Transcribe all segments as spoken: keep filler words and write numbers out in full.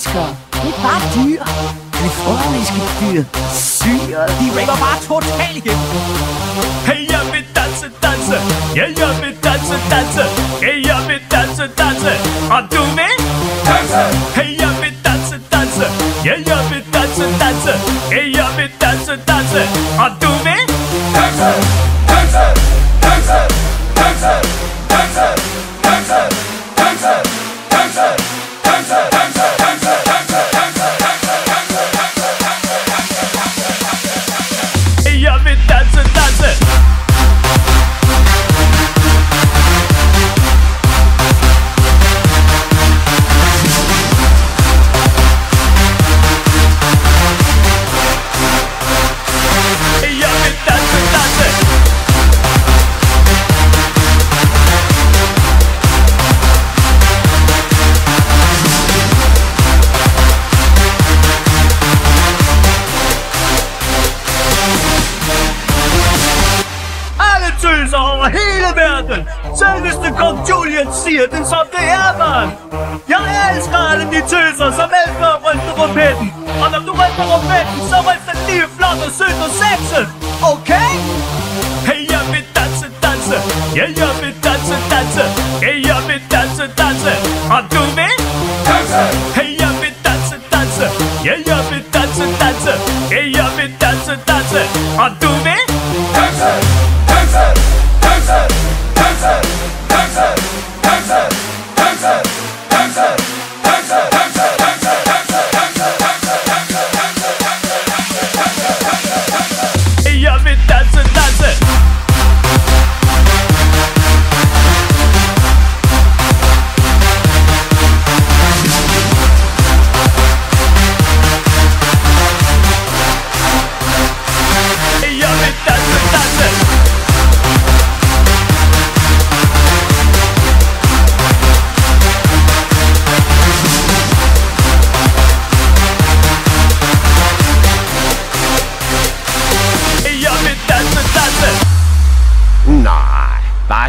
danskere. Det er bare dyr. Kaliforniske dyr. Syre, de raver bare totalt igen. Hey, jeg vil danse, danse. Ja, jeg vil danse, danse. Hey, jeg vil danse, danse. Og du vil danse. Hey, jeg vil danse, danse. Ja, jeg vil danse, danse. Hey, jeg vil danse, danse. Og du vil danse. Danse, danse, danse, danse, danse, danse, danse, danse, danse, danse, danse, danse. Jeg vil danse, danse. Over hele verden. Selv hvis det kom Julian siger den som det er, man. Jeg elsker alle de tøser, som elsker at ryste rumpetten. Og når du ryster rumpetten, så ryster den lige flot og sødt og sexet. Okay? Hey, jeg vil danse, danse. Ja, jeg vil danse, danse. Hey, jeg vil danse, danse. Og du vil? Danse. Hey, jeg vil danse, danse. Ja, jeg vil danse, danse. Hey, jeg vil danse, danse. Og du vil? Danse. Danse.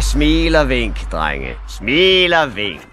Smil og vink, drenge. Smil og vink.